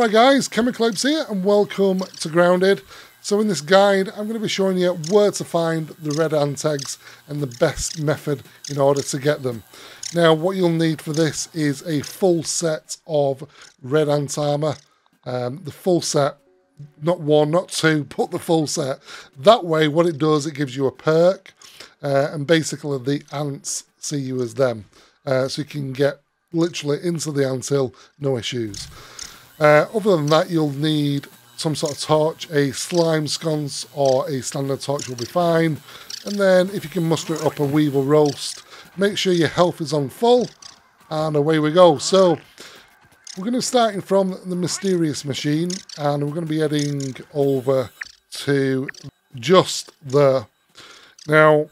Alright guys, ChemicalApes here and welcome to Grounded. So in this guide I'm going to be showing you where to find the red ant eggs and the best method in order to get them. Now what you'll need for this is a full set of red ant armour. The full set, not one, not two, but the full set. That way what it does, it gives you a perk and basically the ants see you as them. So you can get literally into the ant hill, no issues. Other than that, you'll need some sort of torch. A slime sconce or a standard torch will be fine. And then if you can muster it up, a weevil roast. Make sure your health is on full and away we go. So we're going to be starting from the mysterious machine and we're going to be heading over to just there. Now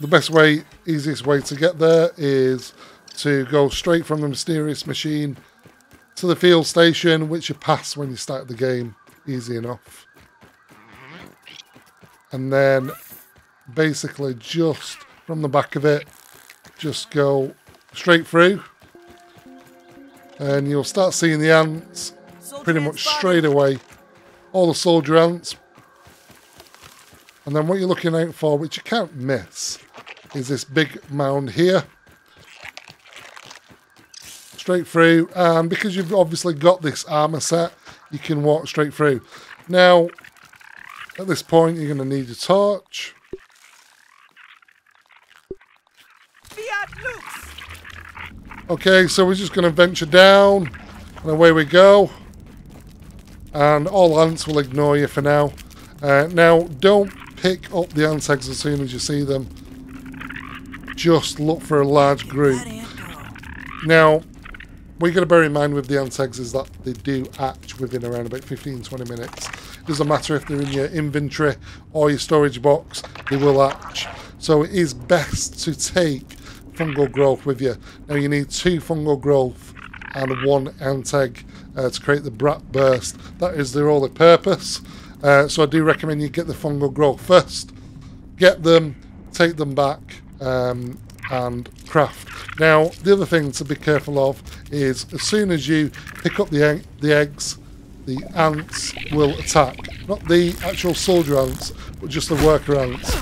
the best way, easiest way to get there is to go straight from the mysterious machine to the field station, which you pass when you start the game, easy enough. And then basically just from the back of it, just go straight through and you'll start seeing the ants pretty much straight away, all the soldier ants. And then what you're looking out for, which you can't miss, is this big mound here. Straight through, and because you've obviously got this armor set, you can walk straight through. Now at this point you're going to need your torch. Okay, so we're just going to venture down and away we go, and all ants will ignore you for now. Now don't pick up the ant eggs as soon as you see them, just look for a large group. Now what you've got to bear in mind with the ant eggs is that they do hatch within around about 15–20 minutes. It doesn't matter if they're in your inventory or your storage box, they will hatch. So it is best to take fungal growth with you. Now you need 2 fungal growth and 1 ant egg to create the Bratburst. That is their only purpose. So I do recommend you get the fungal growth first. Get them, take them back and craft. Now the other thing to be careful of is as soon as you pick up the eggs, the ants will attack. Not the actual soldier ants, but just the worker ants.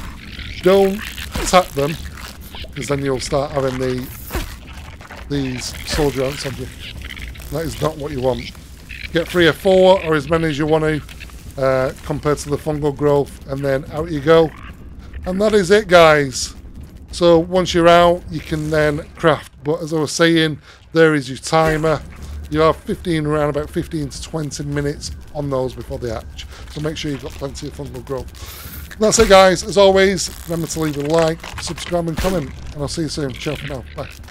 Don't attack them, because then you'll start having these soldier ants on you. That is not what you want. Get 3 or 4 or as many as you want to compared to the fungal growth, and then out you go. And that is it guys. So once you're out, you can then craft. But as I was saying, there is your timer. You have around about 15 to 20 minutes on those before they hatch. So make sure you've got plenty of fungal growth. That's it guys. As always, remember to leave a like, subscribe and comment. And I'll see you soon. Ciao for now. Bye.